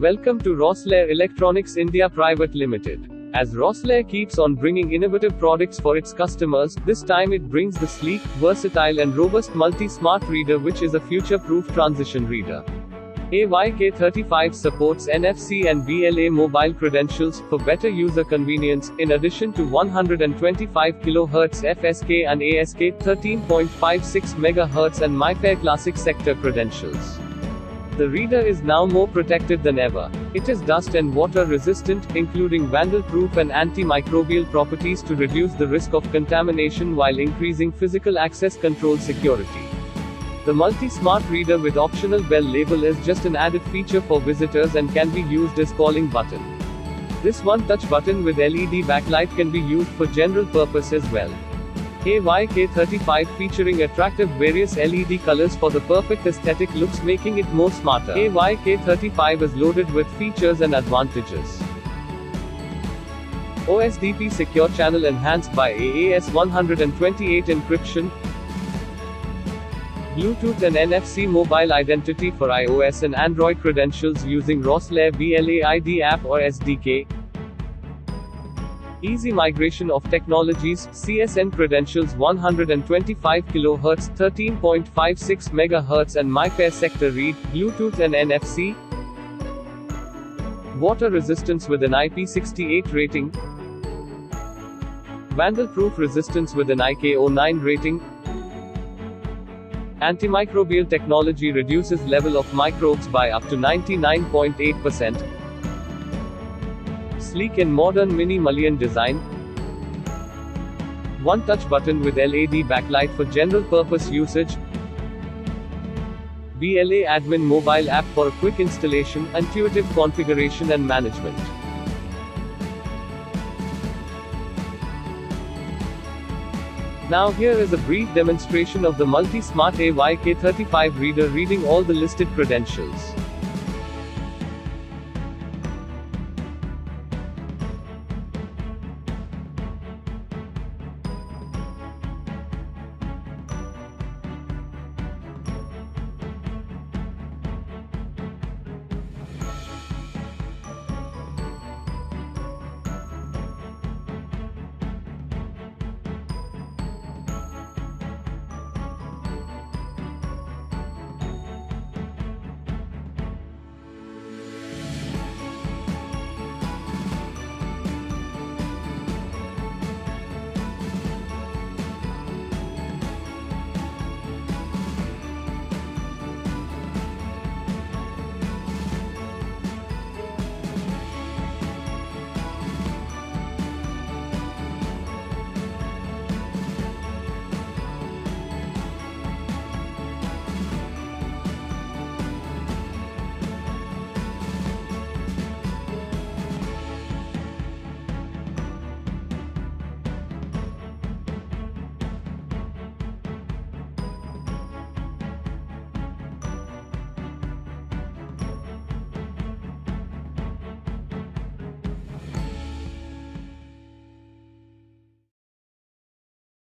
Welcome to Rosslare Electronics India Private Limited. As Rosslare keeps on bringing innovative products for its customers, this time it brings the sleek, versatile and robust multi-smart reader, which is a future-proof transition reader. AY-K35 supports NFC and BLA mobile credentials, for better user convenience, in addition to 125 kHz FSK and ASK 13.56 MHz and MIFARE Classic Sector credentials. The reader is now more protected than ever. It is dust and water resistant, including vandal-proof and antimicrobial properties to reduce the risk of contamination while increasing physical access control security. The multi-smart reader with optional bell label is just an added feature for visitors and can be used as calling button. This one-touch button with LED backlight can be used for general purpose as well. AY-K35 featuring attractive various LED colors for the perfect aesthetic looks, making it more smarter. AY-K35 is loaded with features and advantages. OSDP secure channel enhanced by AES 128 encryption, Bluetooth and NFC mobile identity for iOS and Android credentials using Rosslare BLA ID app or SDK. Easy migration of technologies, CSN credentials 125 kHz, 13.56 MHz and MIFARE sector read, Bluetooth and NFC. Water resistance with an IP68 rating. Vandal-proof resistance with an IK09 rating. Antimicrobial technology reduces level of microbes by up to 99.8%. Sleek and modern mini mullion design. One touch button with LED backlight for general purpose usage. BLA admin mobile app for quick installation, intuitive configuration and management. Now here is a brief demonstration of the multi-smart AY-K35 reader reading all the listed credentials.